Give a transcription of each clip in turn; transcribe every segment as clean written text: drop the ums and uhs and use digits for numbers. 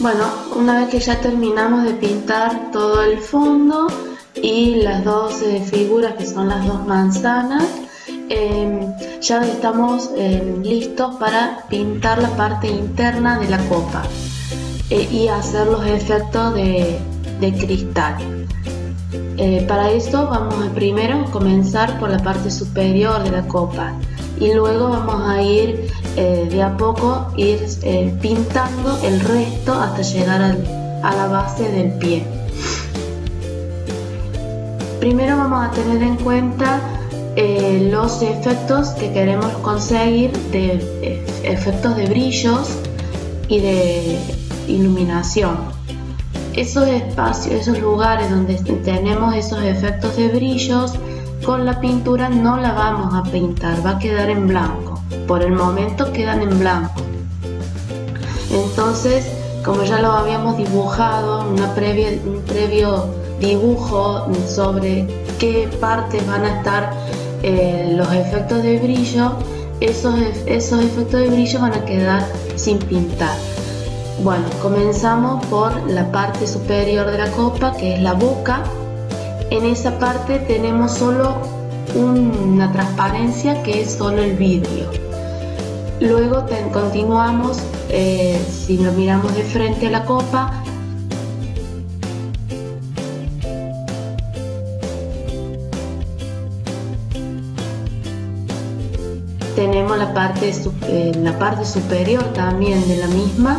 Bueno, una vez que ya terminamos de pintar todo el fondo y las dos figuras que son las dos manzanas, ya estamos listos para pintar la parte interna de la copa y hacer los efectos de cristal. Para esto vamos a primero comenzar por la parte superior de la copa y luego vamos a ir de a poco pintando el resto hasta llegar a la base del pie. Primero vamos a tener en cuenta los efectos que queremos conseguir, de efectos de brillos y de iluminación. Esos espacios, esos lugares donde tenemos esos efectos de brillos, con la pintura no la vamos a pintar, va a quedar en blanco. Por el momento quedan en blanco. Entonces, como ya lo habíamos dibujado, un previo dibujo sobre qué partes van a estar los efectos de brillo, esos efectos de brillo van a quedar sin pintar. Bueno, comenzamos por la parte superior de la copa, que es la boca. En esa parte tenemos solo una transparencia que es solo el vidrio. Luego continuamos, si lo miramos de frente a la copa, tenemos la parte superior también de la misma,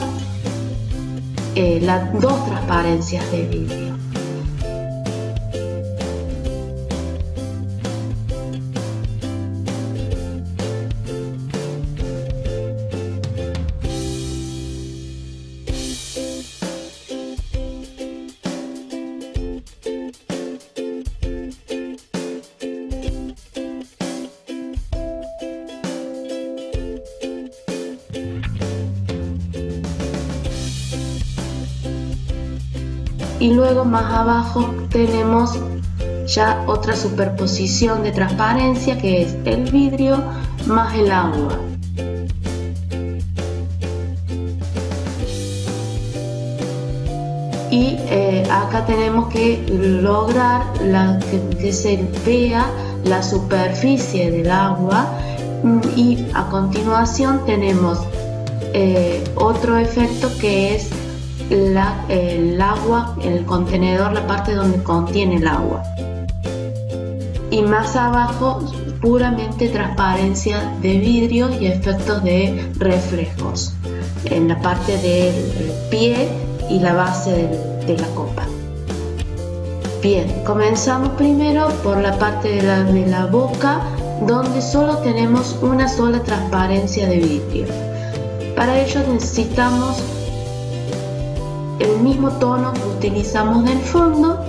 las dos transparencias de vidrio. Y luego más abajo tenemos ya otra superposición de transparencia, que es el vidrio más el agua. Y acá tenemos que lograr que se vea la superficie del agua, y a continuación tenemos otro efecto que es el agua, el contenedor, la parte donde contiene el agua, y más abajo puramente transparencia de vidrio y efectos de reflejos en la parte del pie y la base de la copa. Bien, comenzamos primero por la parte de la boca, donde solo tenemos una sola transparencia de vidrio. Para ello necesitamos el mismo tono que utilizamos del fondo